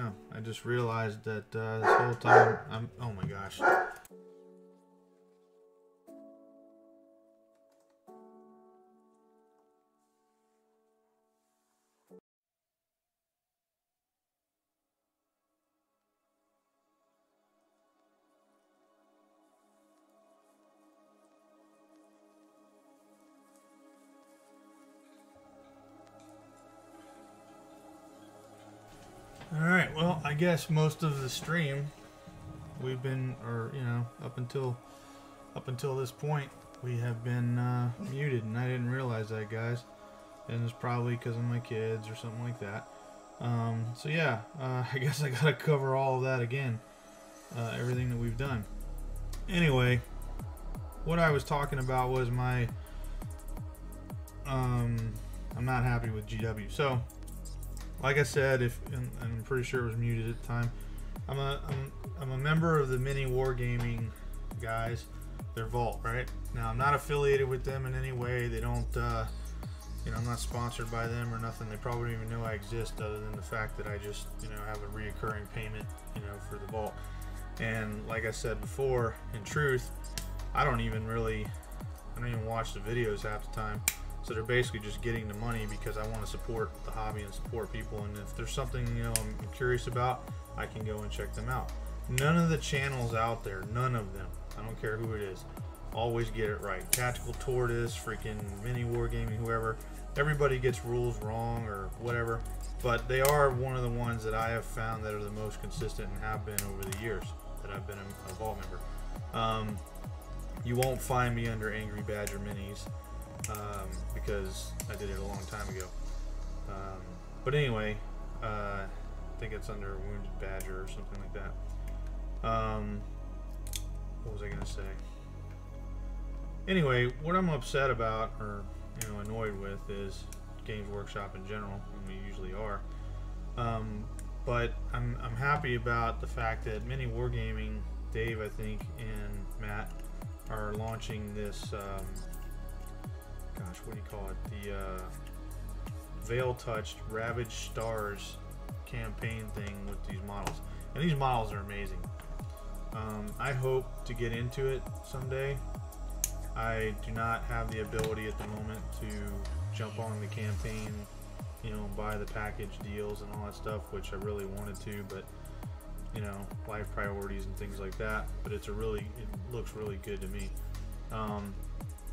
Oh, I just realized that this whole time I'm... Oh my gosh. Alright, well, I guess most of the stream we've been, or, you know, up until this point, we have been muted, and I didn't realize that, guys. And it's probably because of my kids or something like that. So yeah, I guess I gotta cover all of that again, everything that we've done. Anyway, what I was talking about was my, I'm not happy with GW. So, like I said, and I'm pretty sure it was muted at the time, I'm a member of the Mini Wargaming guys, their vault, right? Now, I'm not affiliated with them in any way. They don't, you know, I'm not sponsored by them or nothing. They probably don't even know I exist, other than the fact that I just, you know, have a reoccurring payment, you know, for the vault. And like I said before, in truth, I don't even watch the videos half the time. So they're basically just getting the money because I want to support the hobby and support people. And if there's something, you know, I'm curious about, I can go and check them out. None of the channels out there, none of them, I don't care who it is, always get it right. Tactical Tortoise, freaking Mini Wargaming, whoever. Everybody gets rules wrong or whatever. But they are one of the ones that I have found that are the most consistent and have been over the years that I've been a vault member. You won't find me under Angry Badger Minis. Because I did it a long time ago. But anyway, I think it's under Wounded Badger or something like that. What was I going to say? Anyway, what I'm upset about, or, you know, annoyed with, is Games Workshop in general, and we usually are. But I'm happy about the fact that Mini Wargaming, Dave, I think, and Matt are launching this... gosh, what do you call it? The Veil Touched Ravaged Stars campaign thing with these models. And these models are amazing. I hope to get into it someday. I do not have the ability at the moment to jump on the campaign, you know, buy the package deals and all that stuff, which I really wanted to, but, you know, life priorities and things like that. But it's a really, it looks really good to me.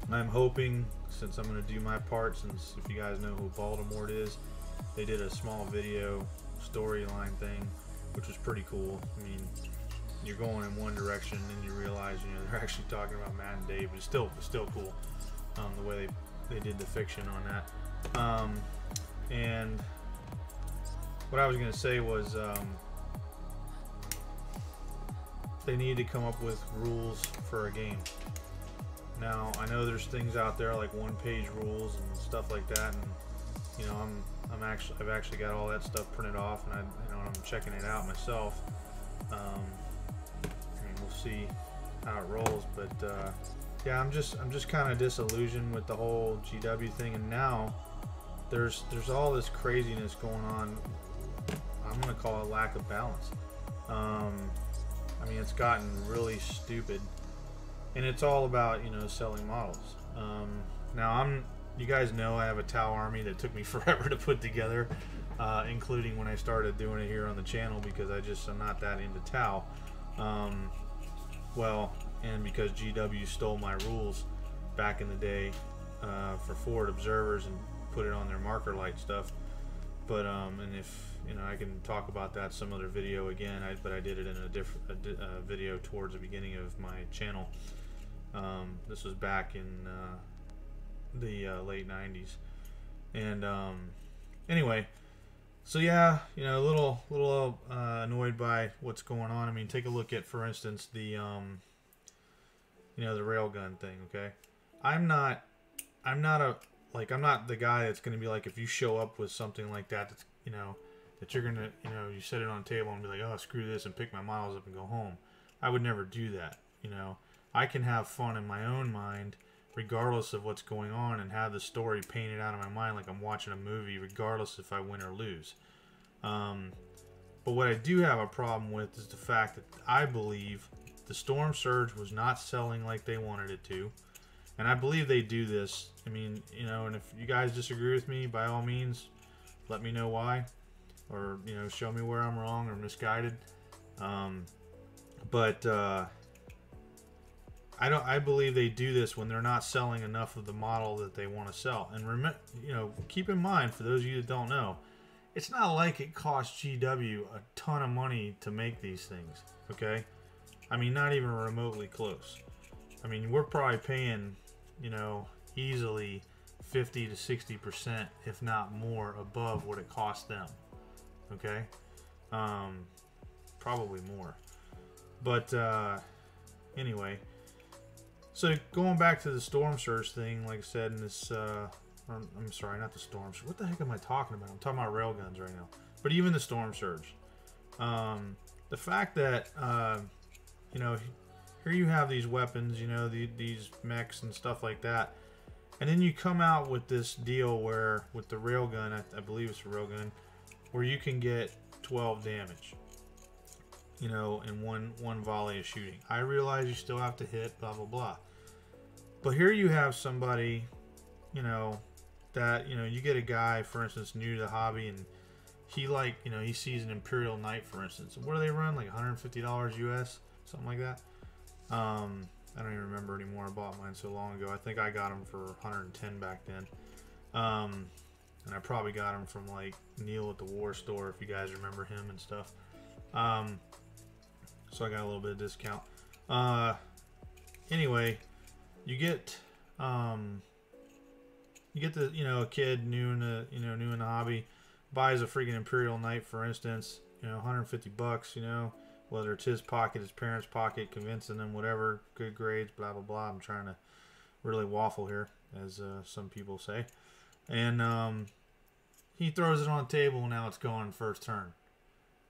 I'm hoping, since I'm going to do my part, since if you guys know who Baldemort is, they did a small video storyline thing, which was pretty cool. I mean, you're going in one direction and you realize, you know, they're actually talking about Matt and Dave, but it's still cool, the way they did the fiction on that. And what I was going to say was, they need to come up with rules for a game. Now, I know there's things out there like one-page rules and stuff like that, and, you know, I've actually got all that stuff printed off, and I'm checking it out myself. I mean, we'll see how it rolls, but yeah, I'm just kind of disillusioned with the whole GW thing, and now there's all this craziness going on. I'm gonna call it lack of balance. I mean, it's gotten really stupid. And it's all about, you know, selling models. Now, you guys know I have a Tau army that took me forever to put together, including when I started doing it here on the channel, because I'm not that into Tau. Well, and because GW stole my rules back in the day for forward observers and put it on their marker light stuff. But, and if, you know, I can talk about that some other video again, but I did it in a different video towards the beginning of my channel. This was back in the late 90s. And anyway, so yeah, you know, a little annoyed by what's going on. I mean, take a look at, for instance, the, you know, the railgun thing, okay? I'm not the guy that's going to be like, if you show up with something like that, that's, you know, that you're going to, you know, you set it on the table and be like, oh, screw this, and pick my models up and go home. I would never do that, you know. I can have fun in my own mind, regardless of what's going on, and have the story painted out of my mind like I'm watching a movie, regardless if I win or lose. But what I do have a problem with is the fact that I believe the Storm Surge was not selling like they wanted it to. And I believe they do this. I mean, you know, and if you guys disagree with me, by all means, let me know why. Or, you know, show me where I'm wrong or misguided. I believe they do this when they're not selling enough of the model that they want to sell. And remember, you know, keep in mind, for those of you that don't know, it's not like it costs GW a ton of money to make these things, okay? I mean, not even remotely close. I mean, we're probably paying, you know, easily 50 to 60%, if not more, above what it costs them, okay? Probably more. But anyway, so going back to the Storm Surge thing, like I said, in this, I'm sorry, not the Storm Surge. What the heck am I talking about? I'm talking about railguns right now. But even the Storm Surge. The fact that, you know, here you have these weapons, you know, these mechs and stuff like that. And then you come out with this deal where, with the railgun, I believe it's a railgun, where you can get 12 damage, you know, in one volley of shooting. I realize you still have to hit, blah, blah, blah. But here you have somebody, you know, that, you know, you get a guy, for instance, new to the hobby, and he, like, you know, he sees an Imperial Knight, for instance. What do they run? Like $150 US, something like that. I don't even remember anymore. I bought mine so long ago. I think I got them for 110 back then. And I probably got them from, like, Neil at the War Store, if you guys remember him and stuff. So I got a little bit of discount. Anyway, you get the, you know, a kid new in the, you know, new in the hobby, buys a freaking Imperial Knight, for instance, you know, 150 bucks, you know, whether it's his pocket, his parents' pocket, convincing them, whatever, good grades, blah, blah, blah. I'm trying to really waffle here, as some people say. And he throws it on the table, and now it's gone first turn.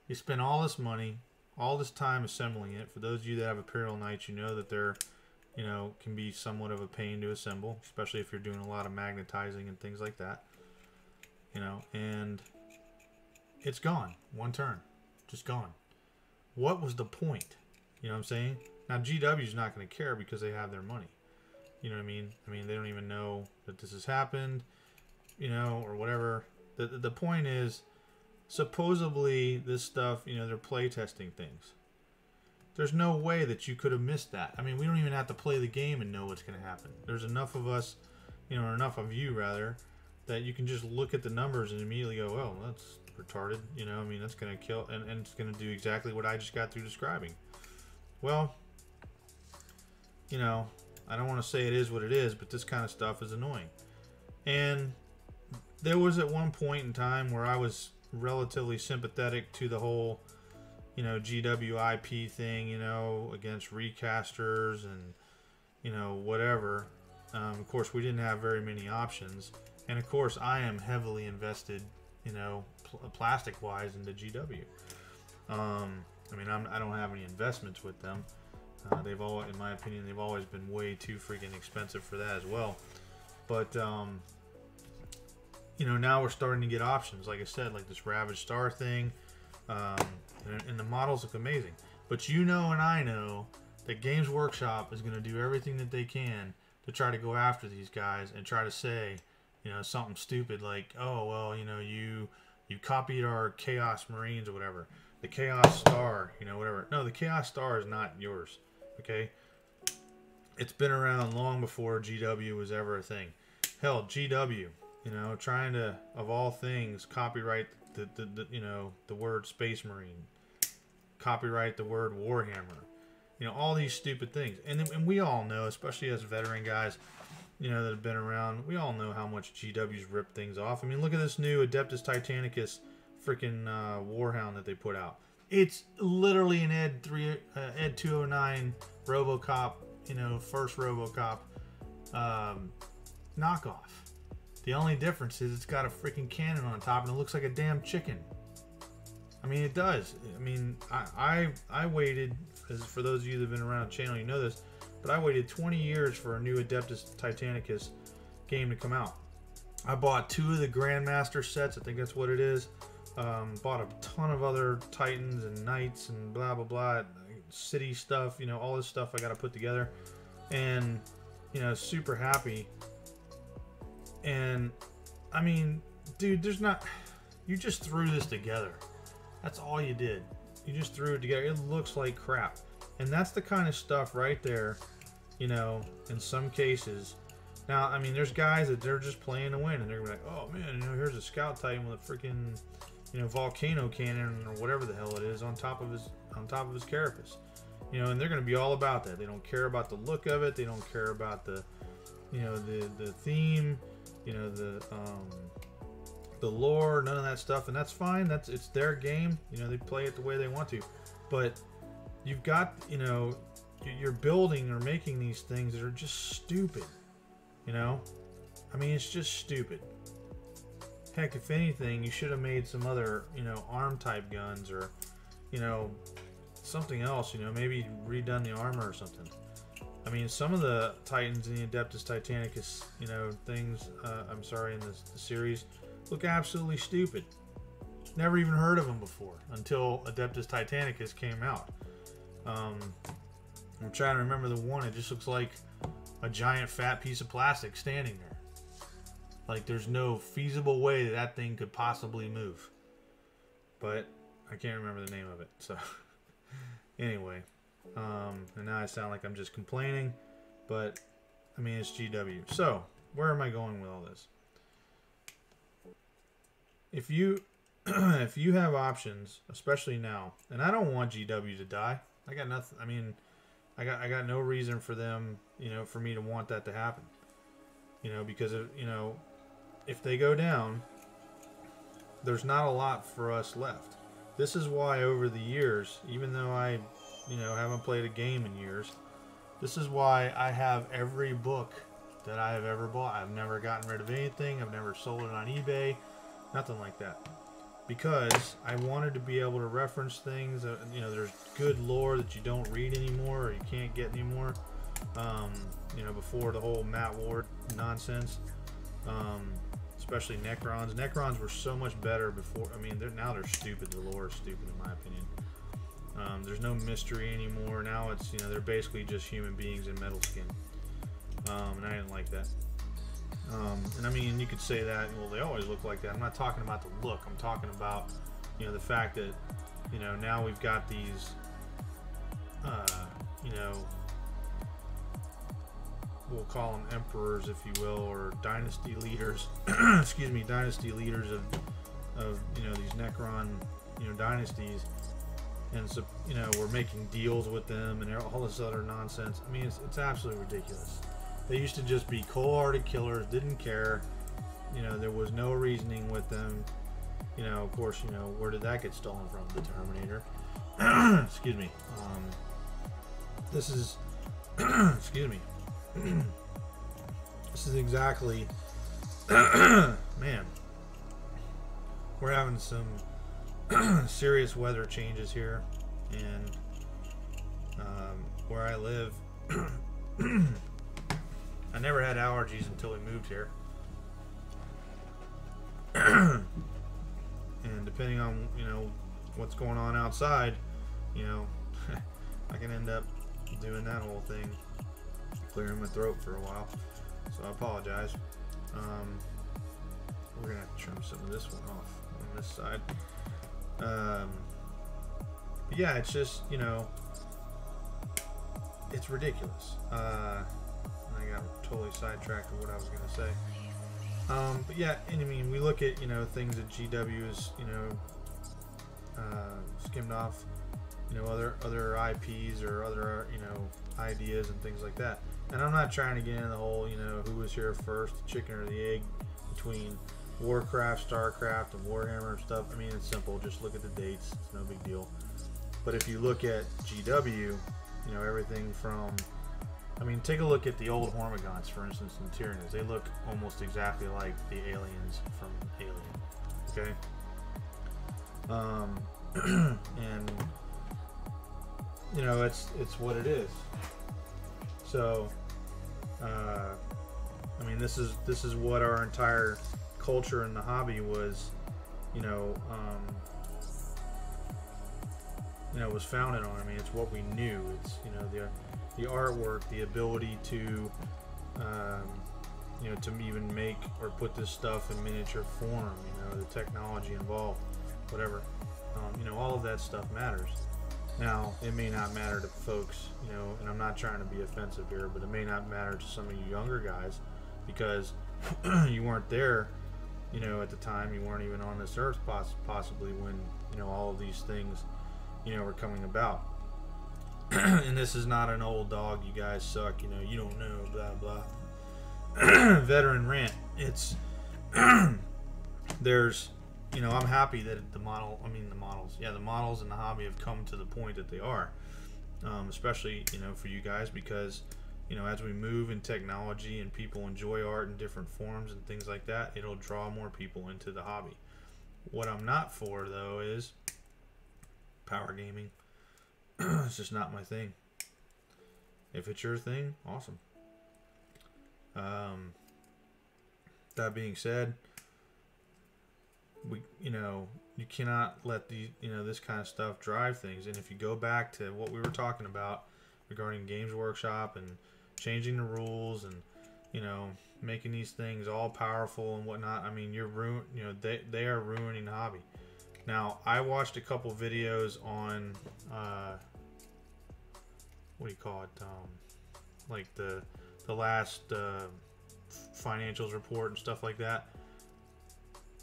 He spent all this money, all this time assembling it. For those of you that have Imperial Knights, you know that they're, you know, can be somewhat of a pain to assemble, especially if you're doing a lot of magnetizing and things like that. You know, and it's gone. One turn. Just gone. What was the point? You know what I'm saying? Now, GW's not going to care because they have their money. You know what I mean? I mean, they don't even know that this has happened, you know, or whatever. The point is, supposedly this stuff, you know, they're play testing things. There's no way that you could have missed that. I mean, we don't even have to play the game and know what's going to happen. There's enough of us, you know, or enough of you rather, that you can just look at the numbers and immediately go, well, that's retarded, you know, I mean, that's going to kill, and it's going to do exactly what I just got through describing. Well, you know, I don't want to say it is what it is, but this kind of stuff is annoying. And there was at one point in time where I was relatively sympathetic to the whole, you know, GWIP thing, you know, against recasters and, you know, whatever. Of course, we didn't have very many options. And of course, I am heavily invested, you know, plastic-wise into GW. I mean, I don't have any investments with them. They've all, in my opinion, they've always been way too freaking expensive for that as well. But, you know, now we're starting to get options. Like I said, like this Ravaged Star thing. And the models look amazing. But you know and I know that Games Workshop is going to do everything that they can to try to go after these guys and try to say, you know, something stupid like, oh, well, you know, you copied our Chaos Marines or whatever. The Chaos Star, you know, whatever. No, the Chaos Star is not yours, okay? It's been around long before GW was ever a thing. Hell, GW, you know, trying to, of all things, copyright the you know, the word Space Marine. Copyright the word Warhammer. You know, all these stupid things. And we all know, especially as veteran guys, you know, that have been around, we all know how much GW's ripped things off. I mean, look at this new Adeptus Titanicus freaking Warhound that they put out. It's literally an Ed 209 RoboCop, you know, first RoboCop knockoff. The only difference is it's got a freaking cannon on top and it looks like a damn chicken. I mean, it does. I mean, I waited, as for those of you that have been around the channel, you know this, but I waited 20 years for a new Adeptus Titanicus game to come out. I bought two of the Grandmaster sets, I think that's what it is. Bought a ton of other Titans and Knights and blah, blah, blah. City stuff, you know, all this stuff I got to put together. And, you know, super happy. And, I mean, dude, there's not... You just threw this together. That's all you did. You just threw it together. It looks like crap. And that's the kind of stuff right there, you know, in some cases. Now, I mean, there's guys that they're just playing to win. And they're going to be like, oh, man, you know, here's a Scout Titan with a freaking, you know, volcano cannon or whatever the hell it is on top of his carapace. You know, and they're going to be all about that. They don't care about the look of it. They don't care about the, you know, the theme, you know, the lore, none of that stuff. And that's fine. That's, it's their game. You know, they play it the way they want to. But you've got, you know, you're building or making these things that are just stupid. You know, I mean, it's just stupid. Heck, if anything, you should have made some other, you know, arm type guns or, you know, something else, you know, maybe redone the armor or something. I mean, some of the Titans in the Adeptus Titanicus, you know, things, I'm sorry, in this series look absolutely stupid. Never even heard of them before until Adeptus Titanicus came out. I'm trying to remember the one. It just looks like a giant fat piece of plastic standing there. Like, there's no feasible way that that thing could possibly move. But I can't remember the name of it. So anyway, and now I sound like I'm just complaining, but I mean, it's GW. So where am I going with all this? If you if you have options, especially now, and I don't want GW to die. I got nothing. I mean, I got no reason for them, you know, for me to want that to happen. You know, because, you know, if they go down, there's not a lot for us left. This is why over the years, even though I, you know, haven't played a game in years, this is why I have every book that I have ever bought. I've never gotten rid of anything. I've never sold it on eBay. Nothing like that. Because I wanted to be able to reference things that, you know, there's good lore that you don't read anymore or you can't get anymore. You know, before the whole Matt Ward nonsense, especially Necrons. Necrons were so much better before. I mean, now they're stupid. The lore is stupid, in my opinion. There's no mystery anymore. Now it's, you know, they're basically just human beings in metal skin. And I didn't like that. And I mean, you could say that, well, they always look like that. I'm not talking about the look. I'm talking about, you know, the fact that, you know, now we've got these, you know, we'll call them emperors, if you will, or dynasty leaders, excuse me, dynasty leaders of, you know, these Necron, you know, dynasties. And so, you know, we're making deals with them and all this other nonsense. I mean, it's absolutely ridiculous. They used to just be cold-hearted killers, didn't care. You know, there was no reasoning with them. You know, of course, you know, where did that get stolen from? The Terminator. Excuse me. This is, excuse me. This is exactly, man, we're having some serious weather changes here. And where I live, I never had allergies until we moved here. And depending on, you know, what's going on outside, you know, I can end up doing that whole thing, clearing my throat for a while. So I apologize. We're gonna have to trim some of this one off on this side. But yeah, it's just, you know, it's ridiculous. I got totally sidetracked with what I was going to say. But yeah, and I mean, we look at, you know, things that GW is, you know, skimmed off, you know, other IPs or other, you know, ideas and things like that. And I'm not trying to get into the whole, you know, who was here first, the chicken or the egg, between Warcraft, Starcraft, and Warhammer and stuff. I mean, it's simple. Just look at the dates. It's no big deal. But if you look at GW, you know, everything from... I mean, take a look at the old Hormigons, for instance, and Tyranids. They look almost exactly like the aliens from Alien, okay? And, you know, it's what it is. So, I mean, this is what our entire culture in the hobby was, was founded on. I mean, it's what we knew. It's the artwork, the ability to to even make or put this stuff in miniature form. The technology involved, whatever. All of that stuff matters. Now, it may not matter to folks, and I'm not trying to be offensive here, but it may not matter to some of you younger guys because you weren't there, at the time. You weren't even on this earth possibly when, all of these things, were coming about. And this is not an old dog, you guys suck, you don't know, blah, blah. Veteran rant. It's, there's... I'm happy that the models in the hobby have come to the point that they are, especially, for you guys, because, as we move in technology and people enjoy art in different forms and things like that, it'll draw more people into the hobby. What I'm not for, though, is power gaming. It's just not my thing. If it's your thing, awesome. That being said, you cannot let the this kind of stuff drive things. And if you go back to what we were talking about regarding Games Workshop and changing the rules and making these things all powerful and whatnot, I mean, you're they are ruining the hobby. Now, I watched a couple videos on like the last financials report and stuff like that.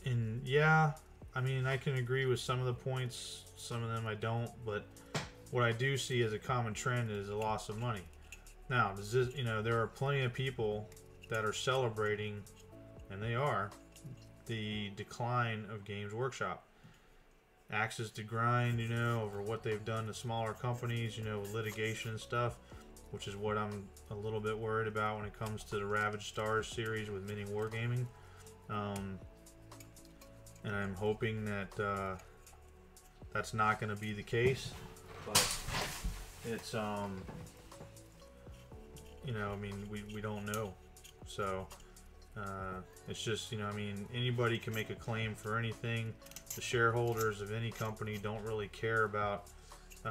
And yeah, I mean, I can agree with some of the points, some of them I don't, but what I do see as a common trend is a loss of money. Now, does this, there are plenty of people that are celebrating, and they are, the decline of Games Workshop. Axes to grind, over what they've done to smaller companies, with litigation and stuff, which is what I'm a little bit worried about when it comes to the Ravaged Stars series with Mini Wargaming. And I'm hoping that that's not going to be the case, but it's, I mean, we don't know. So it's just, I mean, anybody can make a claim for anything. The shareholders of any company don't really care about, they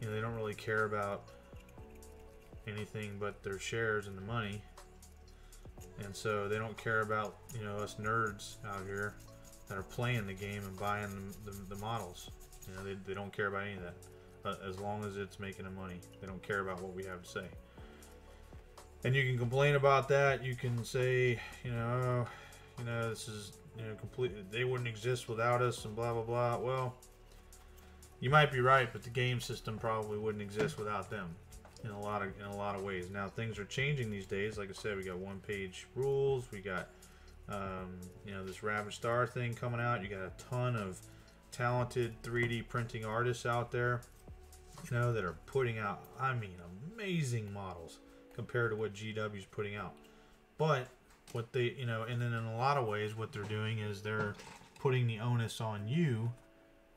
don't really care about anything but their shares and the money. And so they don't care about, us nerds out here that are playing the game and buying the models. They don't care about any of that. As long as it's making them money, they don't care about what we have to say. And you can complain about that. You can say, this is, completely, they wouldn't exist without us and blah, blah, blah. Well, you might be right, but the game system probably wouldn't exist without them. In a lot of ways. Now, things are changing these days. Like I said, we got one-page rules. We got this Ravaged Star thing coming out. You got a ton of talented 3D printing artists out there, that are putting out, I mean, amazing models compared to what GW's putting out. But what they, and then in a lot of ways, what they're doing is they're putting the onus on you.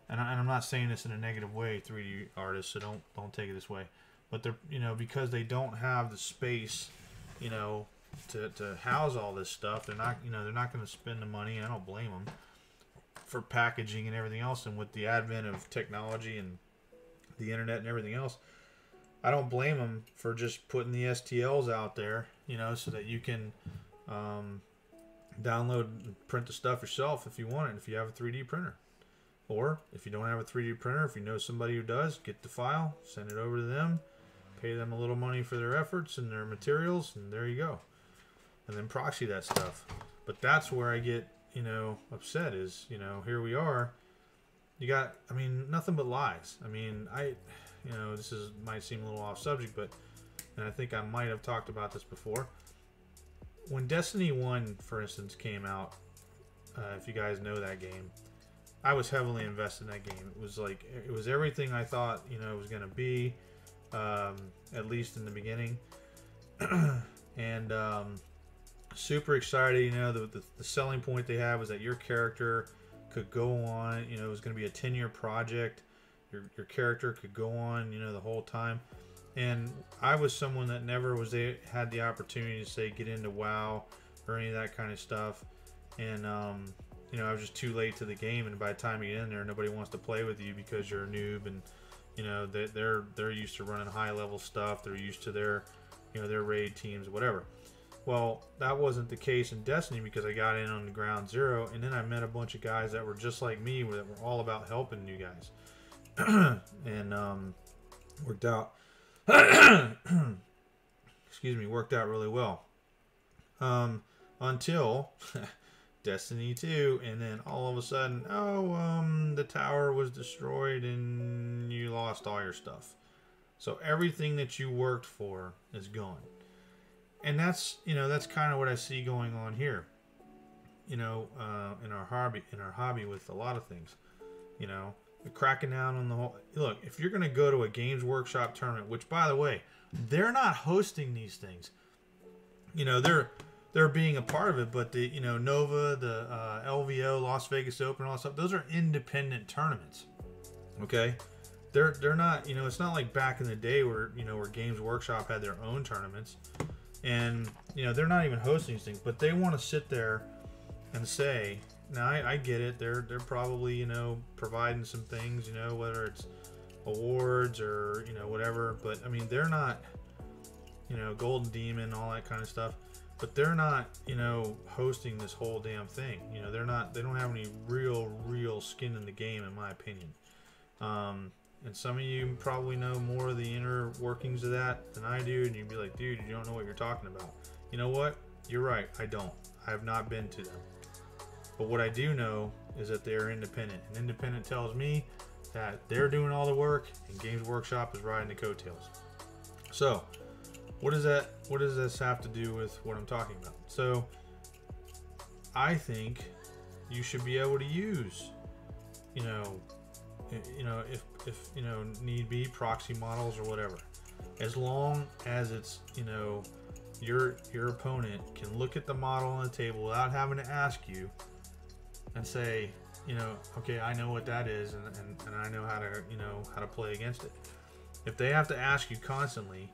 And I'm not saying this in a negative way, 3D artists. So don't take it this way. But they're, because they don't have the space, to house all this stuff, they're not, they're not going to spend the money. And I don't blame them for packaging and everything else. And with the advent of technology and the internet and everything else, I don't blame them for just putting the STLs out there, so that you can download and print the stuff yourself if you want it, if you have a 3D printer. Or if you don't have a 3D printer, if you know somebody who does, get the file, send it over to them. Pay them a little money for their efforts and their materials, and there you go. And then proxy that stuff. But that's where I get, upset is, here we are. You got, I mean, nothing but lies. I mean, this is might seem a little off subject, but, and I think I might have talked about this before. When Destiny 1, for instance, came out, if you guys know that game, I was heavily invested in that game. It was like, it was everything I thought, it was going to be. At least in the beginning. And super excited, the selling point they had was that your character could go on, it was going to be a 10-year project. Your character could go on, the whole time. And I was someone that never had the opportunity to, say, get into WoW or any of that kind of stuff. and you know, I was just too late to the game, and by the time you get in there, nobody wants to play with you because you're a noob, and you know, they're used to running high level stuff, they're used to their, you know, their raid teams, whatever. Well, that wasn't the case in Destiny, because I got in on the ground zero, and then I met a bunch of guys that were just like me, that were all about helping you guys, and worked out. Excuse me, worked out really well. Until Destiny 2, and then all of a sudden, oh, the tower was destroyed and you lost all your stuff. So everything that you worked for is gone. And that's, you know, that's kind of what I see going on here, you know, in our hobby with a lot of things, you know, cracking down on the whole. Look, if you're going to go to a Games Workshop tournament, which, by the way, they're not hosting these things, you know, they're being a part of it, but the, you know, Nova, the LVO, Las Vegas Open, all that stuff, those are independent tournaments. Okay, they're not, you know, it's not like back in the day where, you know, where Games Workshop had their own tournaments, and you know, they're not even hosting these things, but they want to sit there and say, now I get it, they're probably, you know, providing some things, you know, whether it's awards or, you know, whatever, but I mean, they're not, you know, Golden Demon, all that kind of stuff. But they're not, you know, hosting this whole damn thing. You know, they're not, they don't have any real skin in the game, in my opinion. And some of you probably know more of the inner workings of that than I do, and you'd be like, dude, you don't know what you're talking about. You know what? You're right, I don't. I have not been to them. But what I do know is that they're independent. And independent tells me that they're doing all the work, and Games Workshop is riding the coattails. So, what does this have to do with what I'm talking about? So I think you should be able to use, you know, if you know, need be, proxy models or whatever, as long as it's, you know, your opponent can look at the model on the table without having to ask you and say, you know, okay, I know what that is, and I know how to, you know, how to play against it. If they have to ask you constantly,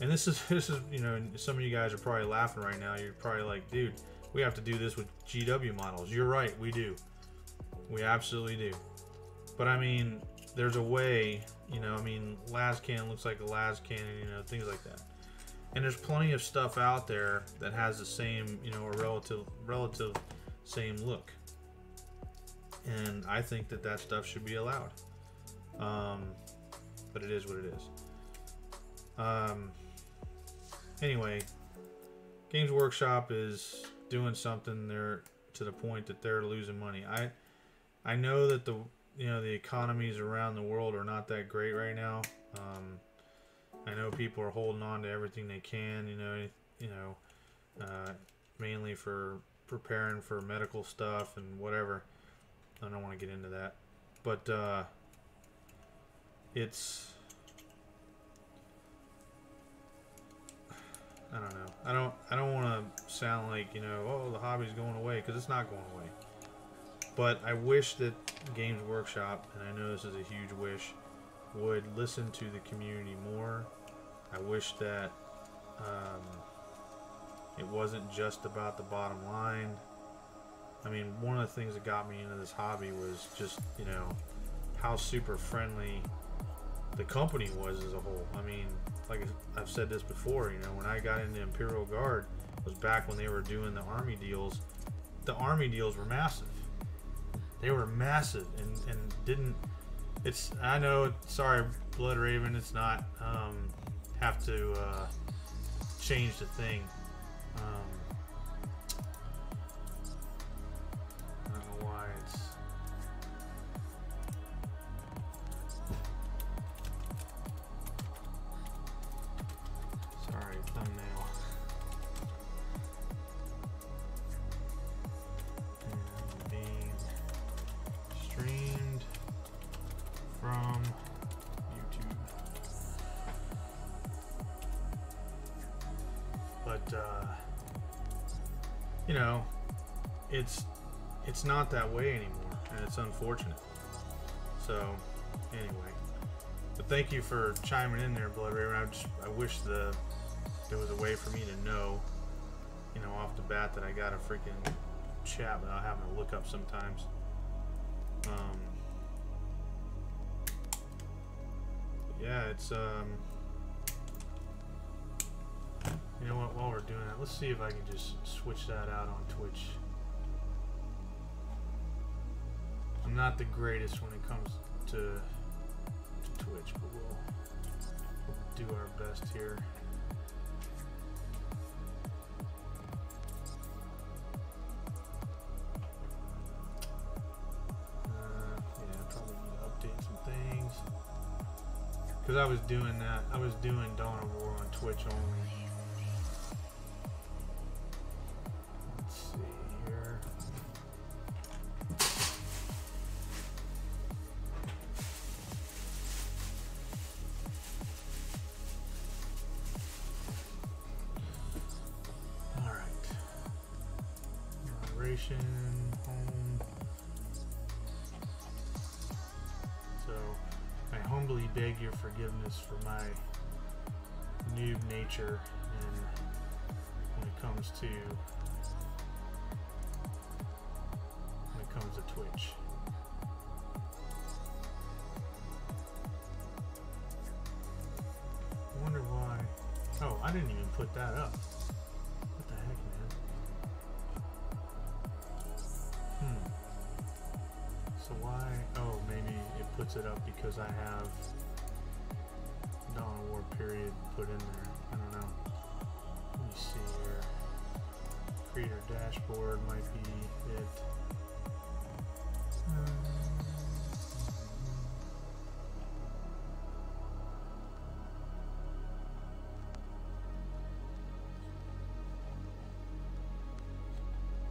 and this is, you know, some of you guys are probably laughing right now. You're probably like, dude, we have to do this with GW models. You're right, we do. We absolutely do. But I mean, there's a way, you know, I mean, Lascan looks like a Lascan, you know, things like that. And there's plenty of stuff out there that has the same, you know, a relative same look. And I think that that stuff should be allowed. But it is what it is. Anyway, Games Workshop is doing something there to the point that they're losing money. I know that the, you know, the economies around the world are not that great right now. I know people are holding on to everything they can, you know, mainly for preparing for medical stuff and whatever. I don't want to get into that, but it's, I don't know. I don't want to sound like, you know, oh, the hobby's going away, because it's not going away. But I wish that Games Workshop, and I know this is a huge wish, would listen to the community more. I wish that it wasn't just about the bottom line. I mean, one of the things that got me into this hobby was just, you know, how super friendly the company was as a whole. I mean, like I've said this before, you know, when I got into Imperial Guard, it was back when they were doing the army deals. The army deals were massive. They were massive, and didn't, it's, I know, sorry, Blood Raven, it's not, have to change the thing. I don't know why it's, sorry, thumbnail. And being streamed from YouTube. But you know, it's not that way anymore, and it's unfortunate. So anyway, but thank you for chiming in there, Blood Raven. I wish there was a way for me to know, you know, off the bat that I got a freaking chat without having to look up sometimes. Yeah, it's, you know what, while we're doing that, let's see if I can just switch that out on Twitch. I'm not the greatest when it comes to Twitch, but we'll do our best here. Because I was doing that, I was doing Dawn of War on Twitch only. Let's see here. All right. Moderation, home. Humbly beg your forgiveness for my noob nature, and when it comes to Twitch. I wonder why. Oh, I didn't even put that up. What the heck, man? So why? Oh, maybe it puts it up because I have Dawn of War period put in there. I don't know. Let me see here. Creator dashboard might be it.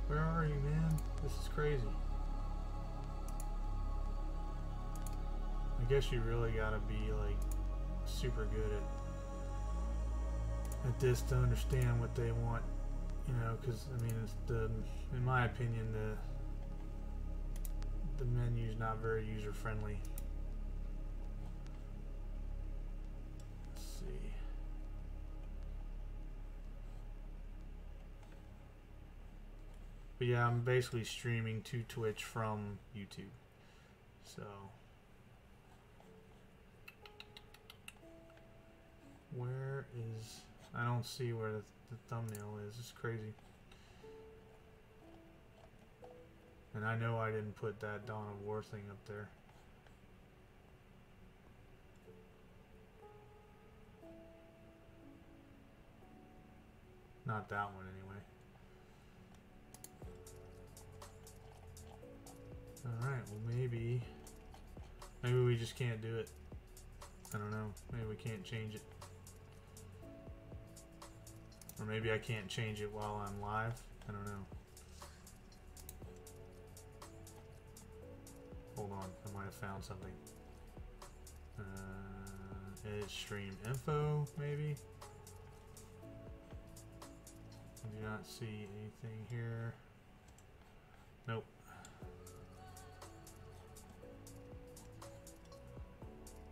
Where are you, man? This is crazy. I guess you really gotta be like super good at this to understand what they want, you know, because I mean it's in my opinion the menu's not very user friendly. Let's see. But yeah, I'm basically streaming to Twitch from YouTube. So where is... I don't see where the thumbnail is. It's crazy. And I know I didn't put that Dawn of War thing up there. Not that one, anyway. Alright, well maybe we just can't do it. I don't know. Maybe we can't change it. Or maybe I can't change it while I'm live. I don't know. Hold on, I might have found something. Edit stream info, maybe? I do not see anything here. Nope.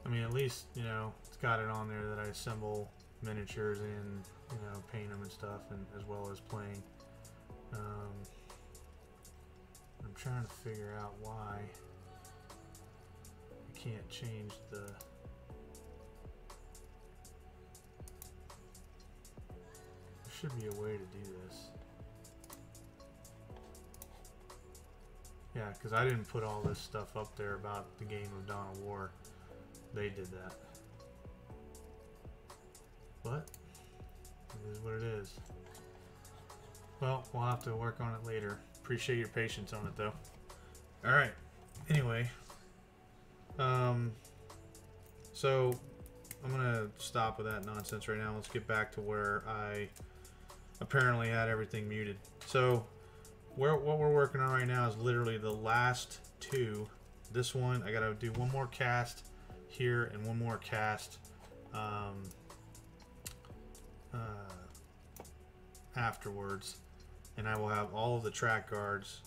I mean, at least, you know, it's got it on there that I assemble miniatures and, you know, paint them and stuff, and as well as playing. I'm trying to figure out why I can't change the... There should be a way to do this. Yeah, because I didn't put all this stuff up there about the game of Dawn of War. They did that. But it is what it is. Well, we'll have to work on it later. Appreciate your patience on it, though. All right. Anyway, so I'm gonna stop with that nonsense right now. Let's get back to where I apparently had everything muted. So, what we're working on right now is literally the last two. This one, I gotta do one more cast here and one more cast. Afterwards, and I will have all of the track guards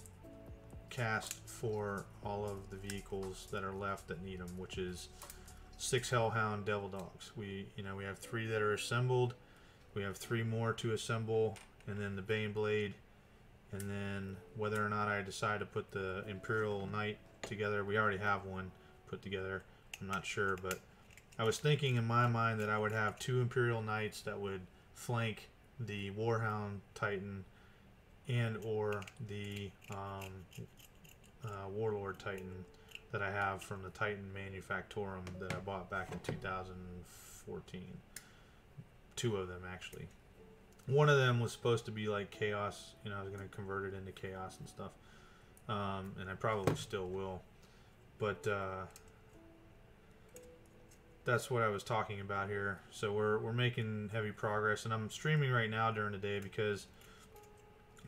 cast for all of the vehicles that are left that need them, which is 6 Hellhound Devil Dogs. We have 3 that are assembled, we have 3 more to assemble, and then the Bane Blade, And then whether or not I decide to put the Imperial Knight together, we already have one put together. I'm not sure, but I was thinking in my mind that I would have two Imperial Knights that would flank the Warhound Titan and or the Warlord Titan that I have from the Titan Manufactorum that I bought back in 2014. Two of them, actually. One of them was supposed to be like Chaos, you know, I was going to convert it into Chaos and stuff. And I probably still will. But that's what I was talking about here. So we're making heavy progress, and I'm streaming right now during the day because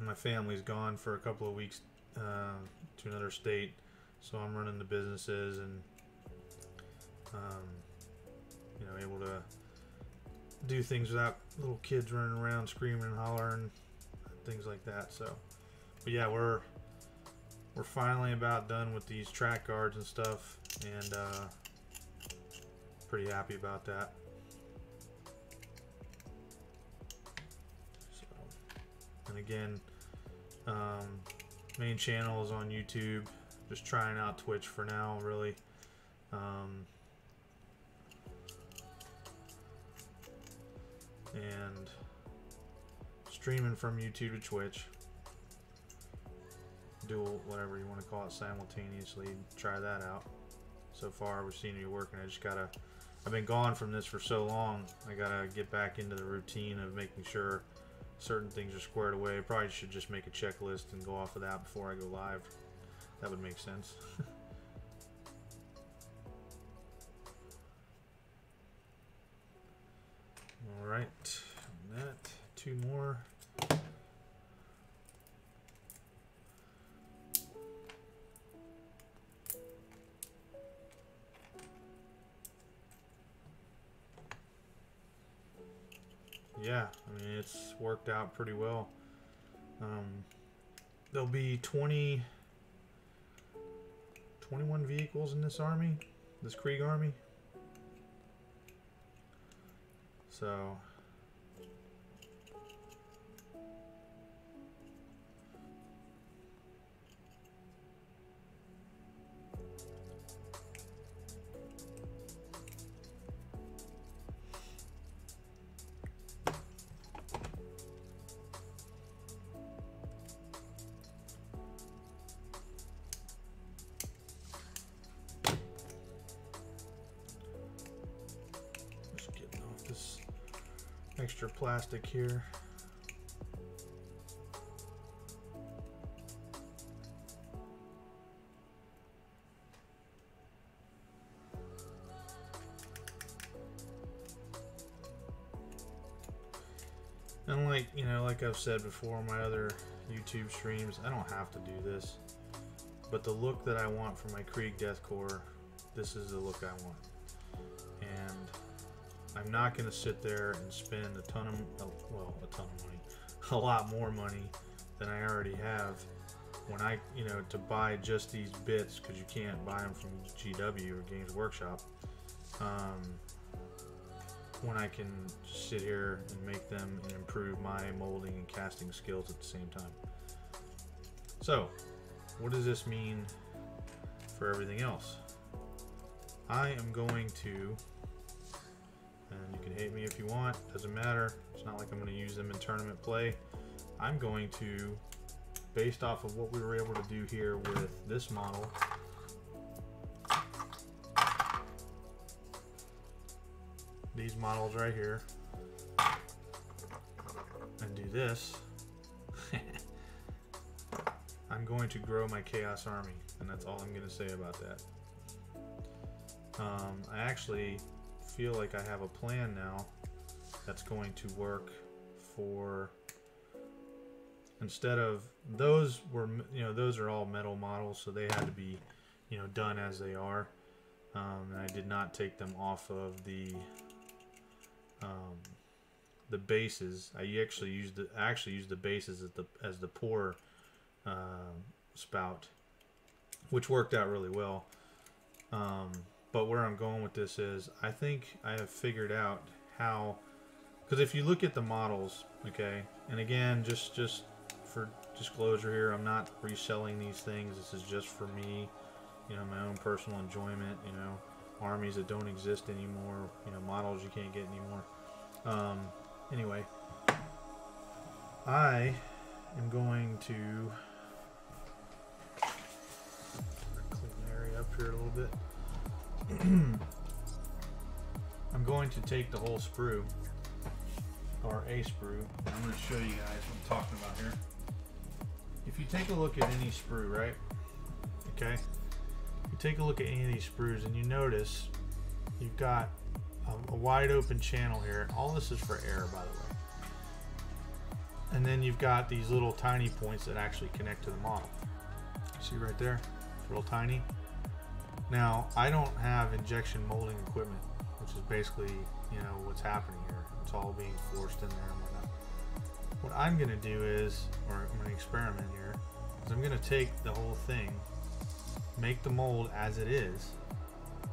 my family's gone for a couple of weeks to another state. So I'm running the businesses and you know, able to do things without little kids running around screaming and hollering, things like that. So, but yeah, we're finally about done with these track guards and stuff, and pretty happy about that. So, and again, main channel is on YouTube. Just trying out Twitch for now, really. And streaming from YouTube to Twitch. Dual, whatever you want to call it, simultaneously. Try that out. So far, we've seen it working. I just gotta, I've been gone from this for so long. I gotta get back into the routine of making sure certain things are squared away. I probably should just make a checklist and go off of that before I go live. That would make sense. All right, that two more. Yeah, I mean, it's worked out pretty well. There'll be 21 vehicles in this army, this Krieg army. So, extra plastic here. And like, you know, like I've said before in my other YouTube streams, I don't have to do this, but the look that I want for my Krieg Death Corps, this is the look I want. I'm not going to sit there and spend a ton of, well, a ton of money, a lot more money than I already have when I, you know, to buy just these bits, because you can't buy them from GW or Games Workshop. When I can sit here and make them and improve my molding and casting skills at the same time. So, what does this mean for everything else? I am going to... And you can hate me if you want, doesn't matter. It's not like I'm going to use them in tournament play. I'm going to, based off of what we were able to do here with this model, these models right here, and do this, I'm going to grow my Chaos Army, and that's all I'm going to say about that. I actually feel like I have a plan now that's going to work for, instead of those were, you know, those are all metal models, so they had to be, you know, done as they are. And I did not take them off of the bases. I actually used the bases as the pour spout, which worked out really well. But where I'm going with this is, I think I have figured out how, because if you look at the models, okay, and again, just for disclosure here, I'm not reselling these things. This is just for me, you know, my own personal enjoyment, you know, armies that don't exist anymore, you know, models you can't get anymore. Anyway, I am going to clean the area up here a little bit. I'm going to take the whole sprue, or a sprue, and I'm going to show you guys what I'm talking about here. If you take a look at any sprue, right? Okay. If you take a look at any of these sprues and you notice you've got a wide open channel here. All this is for air, by the way. And then you've got these little tiny points that actually connect to the model. See right there? It's real tiny. Now, I don't have injection molding equipment, which is basically, you know, what's happening here. It's all being forced in there and whatnot. What I'm going to do is, or I'm going to experiment here, is I'm going to take the whole thing, make the mold as it is,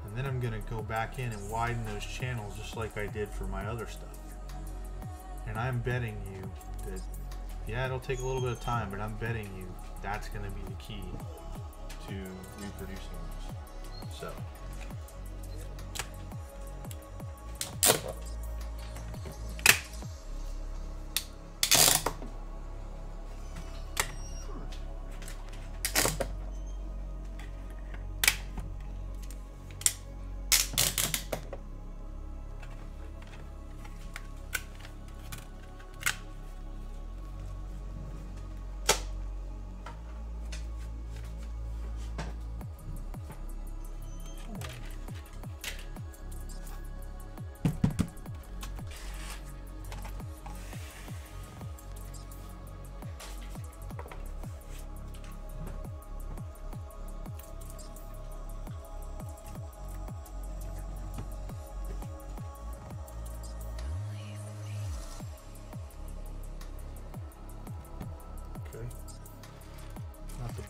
and then I'm going to go back in and widen those channels just like I did for my other stuff. And I'm betting you that, yeah, it'll take a little bit of time, but I'm betting you that's going to be the key to reproducing this. So.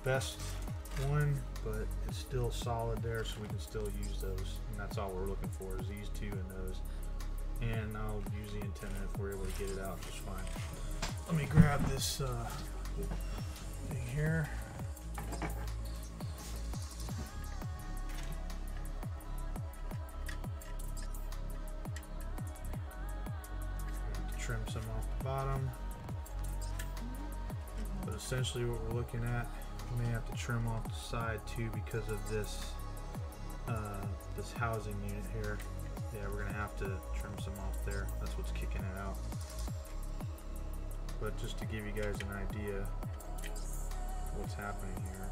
Best one, but it's still solid there, so we can still use those, and that's all we're looking for is these two and those, and I'll use the antenna if we're able to get it out just fine. Let me grab this thing here. Trim some off the bottom, but essentially what we're looking at, may have to trim off the side too because of this this housing unit here. Yeah, we're gonna have to trim some off there. That's what's kicking it out. But just to give you guys an idea what's happening here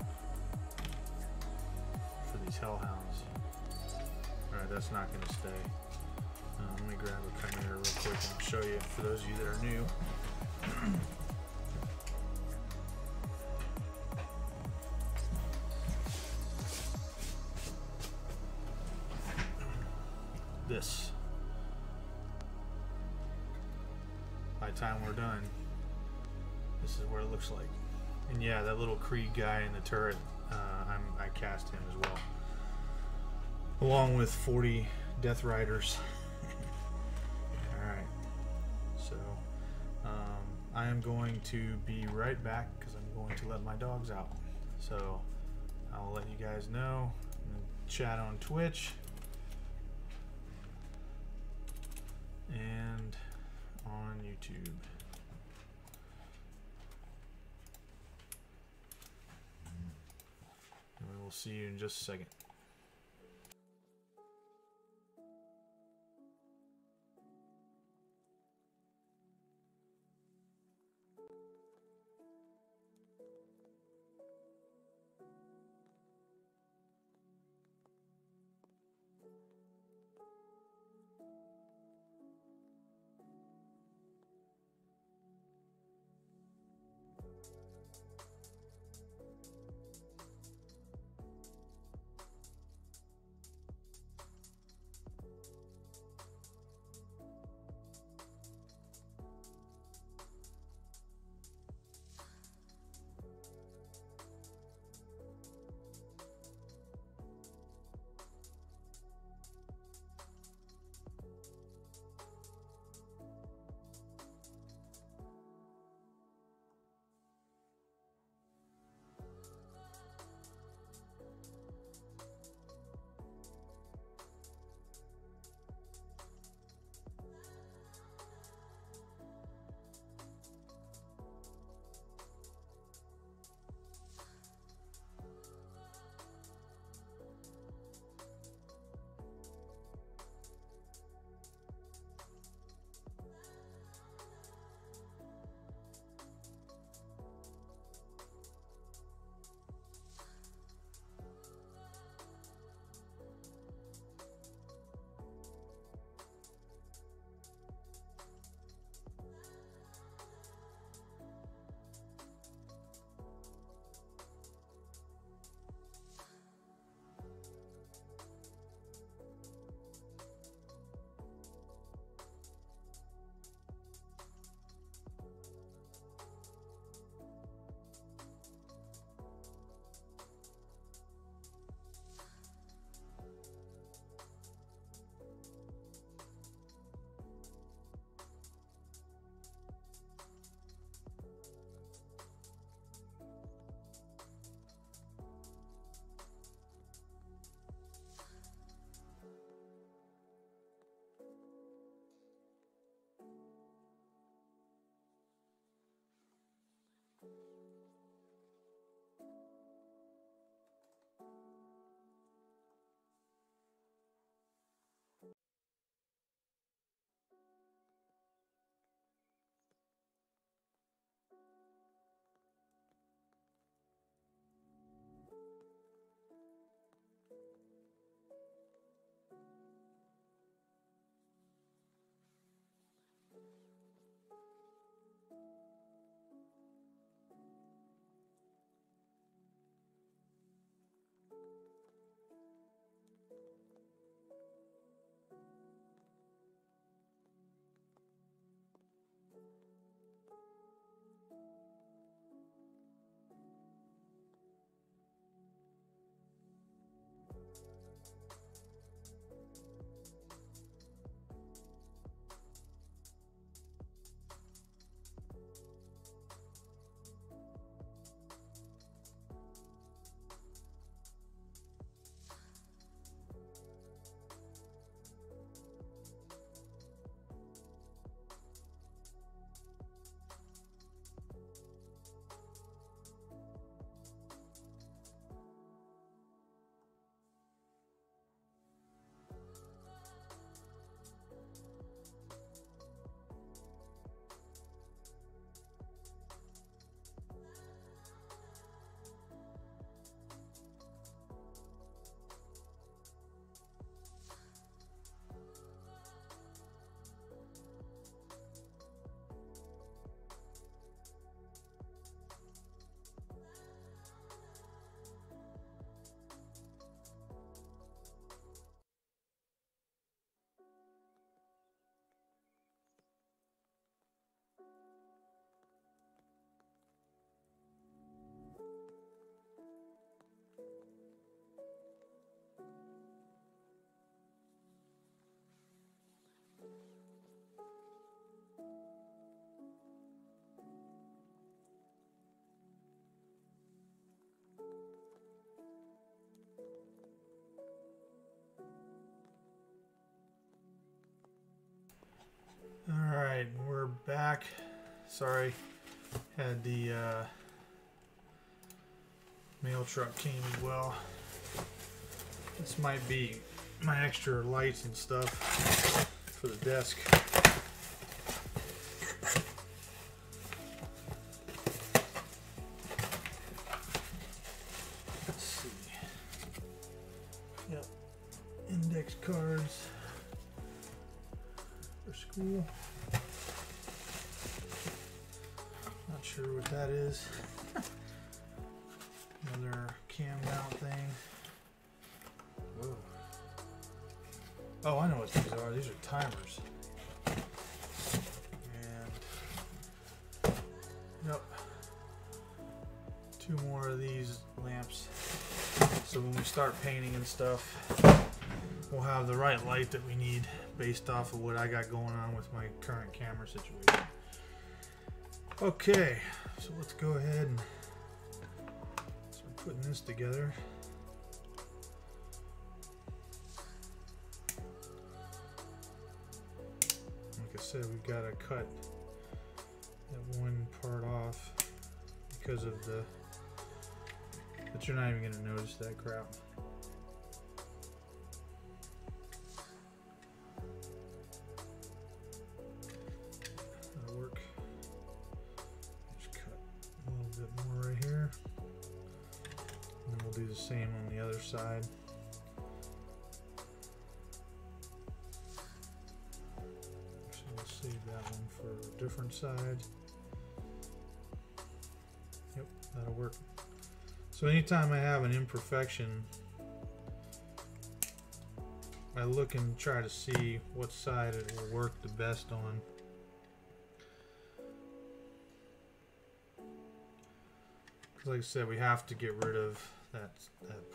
for these Hellhounds. All right, that's not gonna stay. Let me grab a commander real quick and I'll show you for those of you that are new. This. By the time we're done, this is what it looks like. And yeah, that little Krieg guy in the turret, I cast him as well, along with 40 Death Riders. All right, so I am going to be right back because I'm going to let my dogs out. So I'll let you guys know. I'm gonna chat on Twitch. And on YouTube. And we will see you in just a second. back. Sorry, had the mail truck came as well. This might be my extra lights and stuff for the desk. Let's see. Yep, index cards for school. Not sure what that is. Another cam mount thing. Whoa. Oh, I know what these are. These are timers. And yep, two more of these lamps. So when we start painting and stuff, we'll have the right light that we need based off of what I got going on with my current camera situation. Okay, so let's go ahead and start putting this together. Said we've got to cut that one part off because of the, but you're not even going to notice that crap. That'll work. Just cut a little bit more right here, and then we'll do the same on the other side. Different side. Yep, that'll work. So anytime I have an imperfection, I look and try to see what side it will work the best on. Because like I said, we have to get rid of that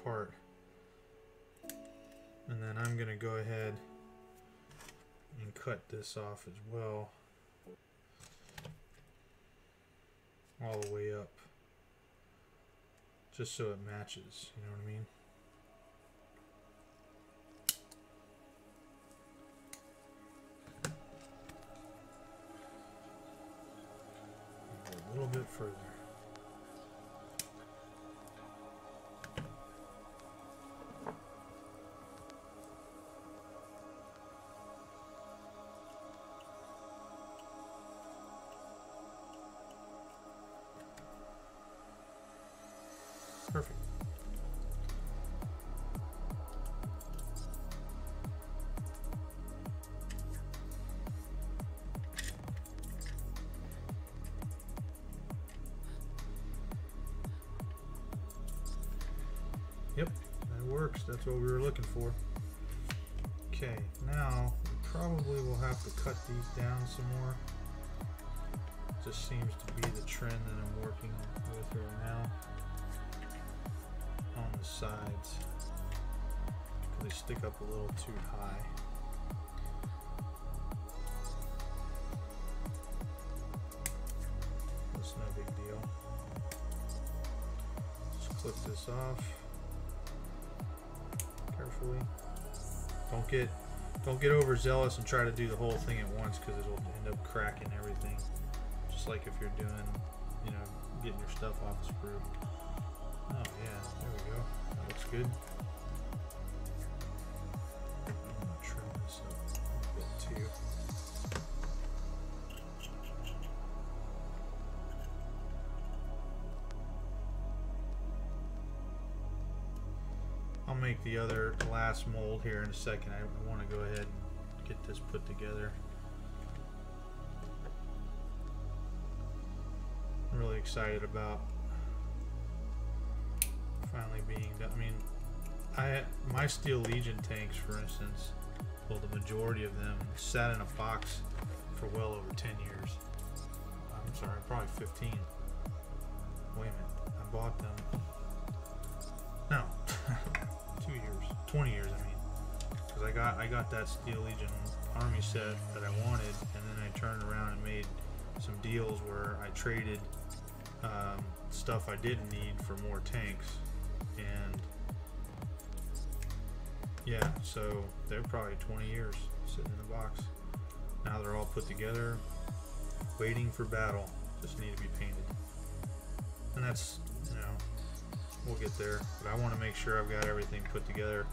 part. And then I'm going to go ahead and cut this off as well. All the way up, just so it matches, you know what I mean? A little bit further. Perfect. Yep, that works. That's what we were looking for. Okay, now we probably will have to cut these down some more. Just seems to be the trend that I'm working with right now. The sides, they stick up a little too high. That's no big deal. Just clip this off carefully. Don't get overzealous and try to do the whole thing at once, because it'll end up cracking everything. Just like if you're doing, you know, getting your stuff off the screw. Oh yeah, there we go. That looks good. I'm gonna trim this up a bit too. I'll make the other glass mold here in a second. I want to go ahead and get this put together. I'm really excited about finally being done. I mean, my Steel Legion tanks, for instance, well, the majority of them sat in a box for well over 10 years. I'm sorry, probably 15. Wait a minute, I bought them. No, 2 years, 20 years. I mean, because I got that Steel Legion army set that I wanted, and then I turned around and made some deals where I traded stuff I didn't need for more tanks. And yeah, so they're probably 20 years sitting in the box. Now they're all put together. waiting for battle, just need to be painted. And that's, you know, we'll get there, but I want to make sure I've got everything put together.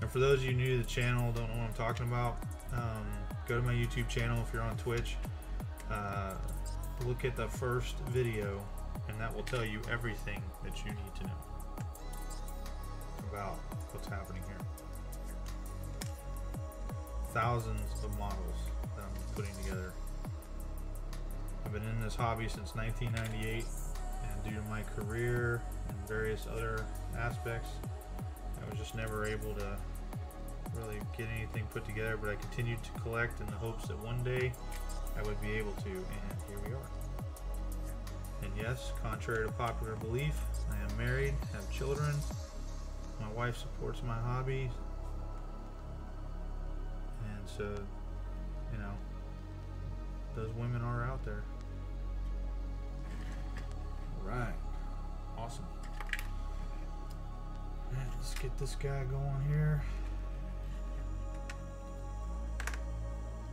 And for those of you new to the channel, don't know what I'm talking about, go to my YouTube channel. If you're on Twitch, look at the first video, and that will tell you everything that you need to know about what's happening here. Thousands of models that I'm putting together. I've been in this hobby since 1998, and due to my career and various other aspects, I was just never able to really get anything put together, but I continued to collect in the hopes that one day I would be able to, and here we are. And yes, contrary to popular belief, I am married, have children, my wife supports my hobby, and so, you know, those women are out there. Alright, awesome. Alright, let's get this guy going here.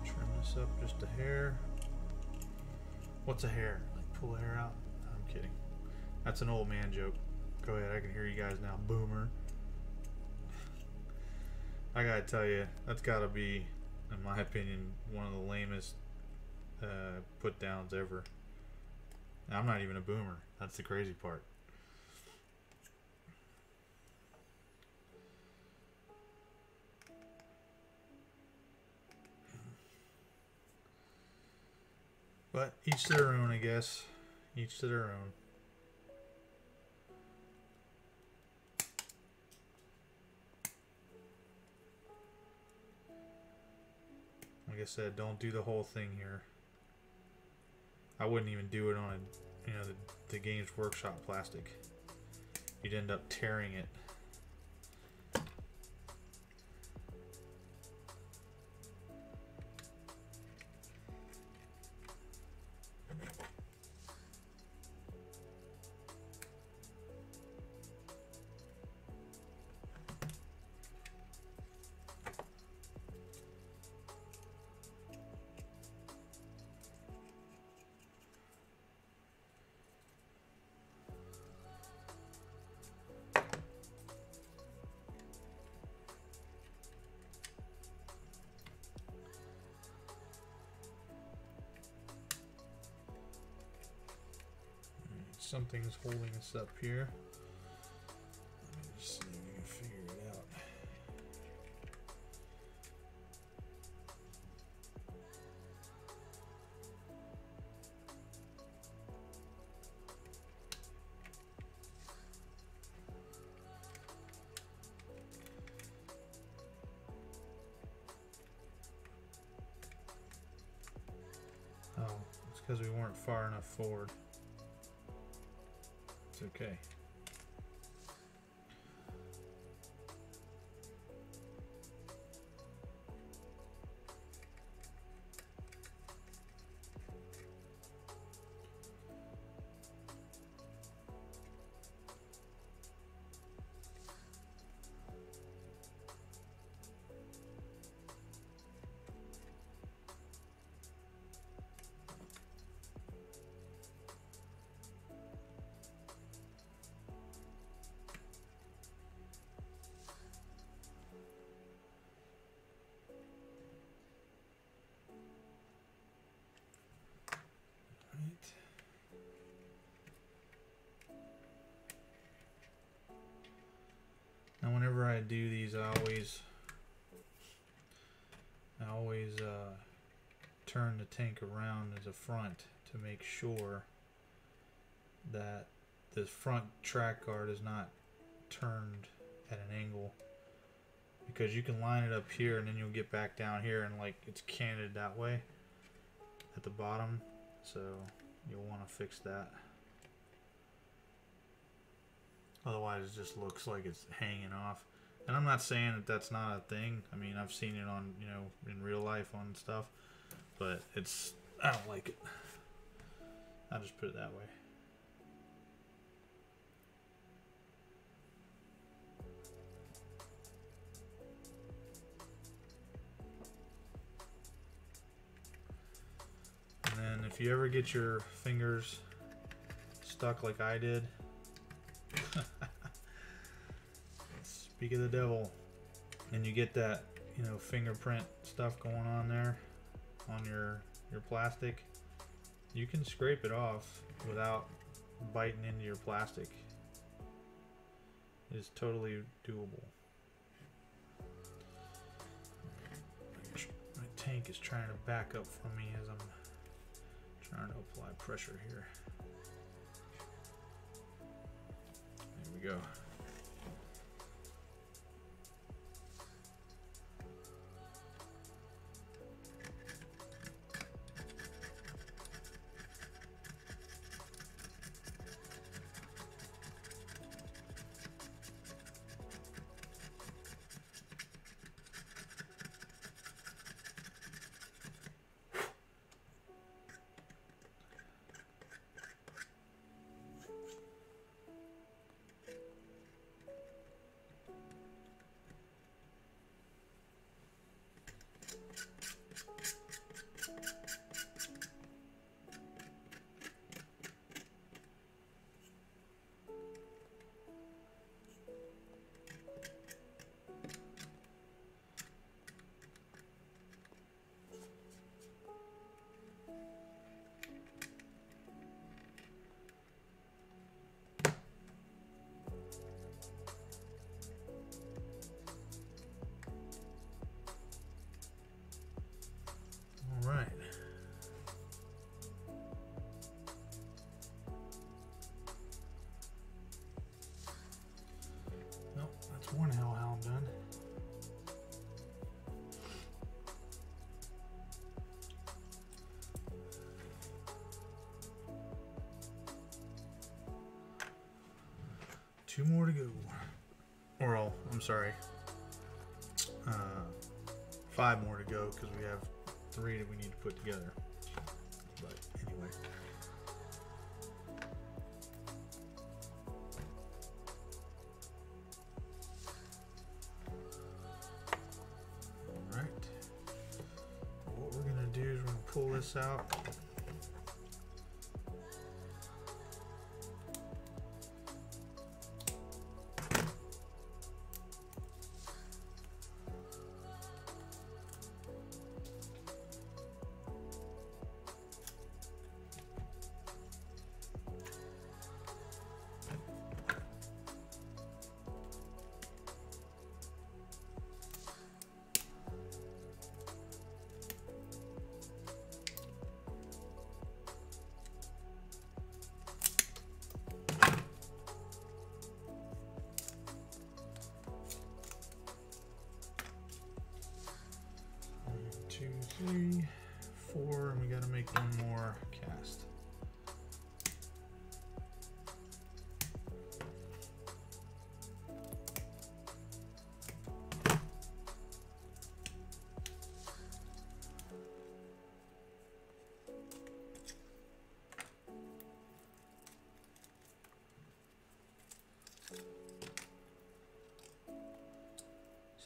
Trim this up just a hair. What's a hair? Pull hair out? I'm kidding. That's an old man joke. Go ahead, I can hear you guys now. Boomer. I gotta tell you, that's gotta be, in my opinion, one of the lamest put downs ever. And I'm not even a boomer. That's the crazy part. But each to their own, I guess. Each to their own. Like I said, don't do the whole thing here. I wouldn't even do it on, you know, the Games Workshop plastic. You'd end up tearing it. Something's holding us up here. Let me just see if we can figure it out. Oh, it's because we weren't far enough forward. Okay. Do these, I always turn the tank around as a front to make sure that this front track guard is not turned at an angle, because you can line it up here and then you'll get back down here and like it's canted that way at the bottom, so you'll want to fix that. Otherwise it just looks like it's hanging off. And I'm not saying that that's not a thing. I mean, I've seen it on, you know, in real life on stuff, but it's, I don't like it. I'll just put it that way. And then if you ever get your fingers stuck like I did, speak of the devil, and you get that, you know, fingerprint stuff going on there on your plastic, you can scrape it off without biting into your plastic. It is totally doable. My tank is trying to back up from me as I'm trying to apply pressure here. There we go. One Hellhound done. Two more to go. Or, I'm sorry. 5 more to go because we have 3 that we need to put together. But anyway. Out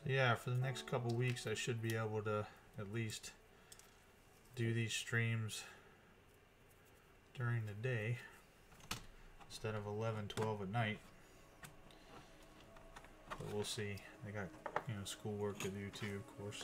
Yeah, for the next couple weeks I should be able to at least do these streams during the day instead of 11-12 at night. But we'll see. I got, you know, schoolwork to do too, of course.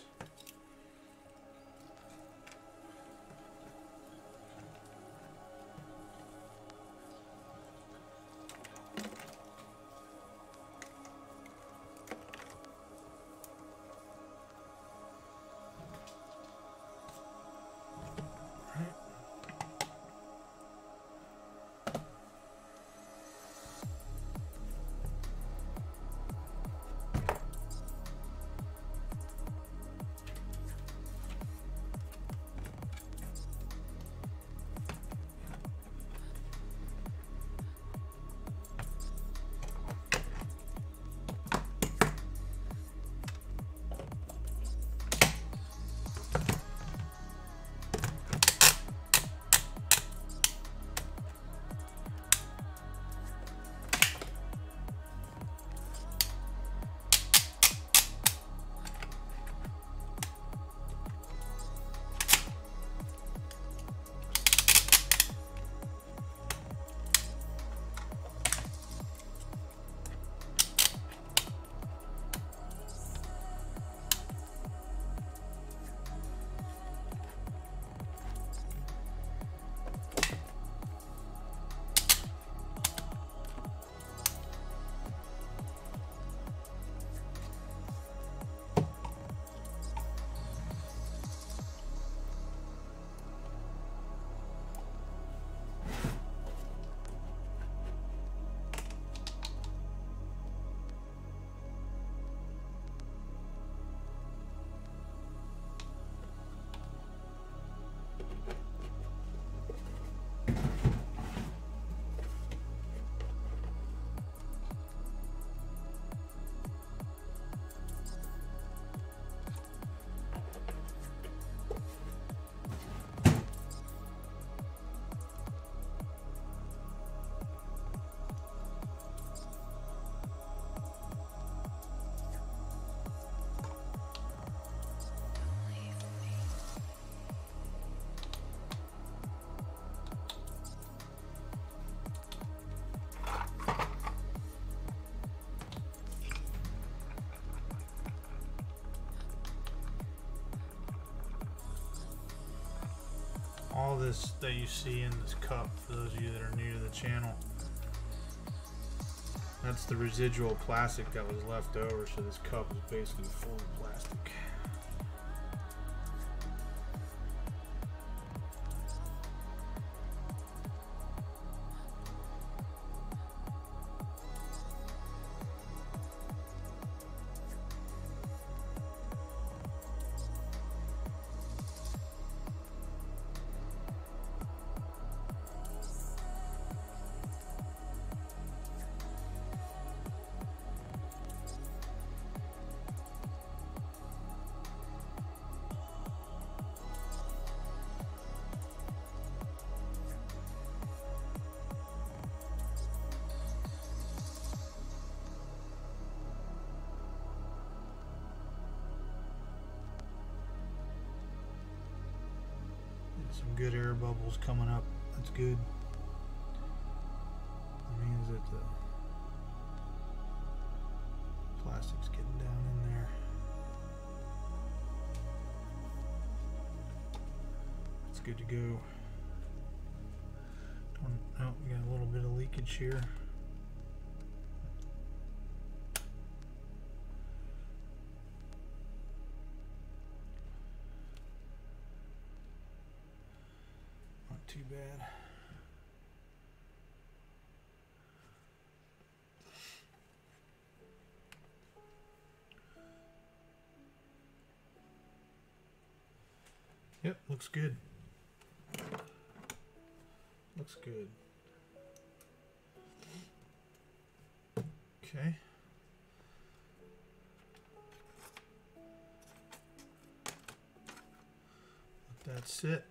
all this that you see in this cup, for those of you that are new to the channel, that's the residual plastic that was left over, so this cup is basically full of plastic. Good air bubbles coming up. That's good. That means that the plastic's getting down in there. It's good to go. Oh, we got a little bit of leakage here. Too bad. Yep, looks good. Looks good. Okay. Let that sit.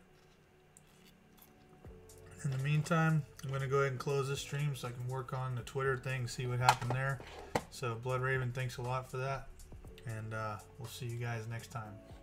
In the meantime, I'm going to go ahead and close this stream so I can work on the Twitter thing, see what happened there. So Blood Raven, thanks a lot for that. And we'll see you guys next time.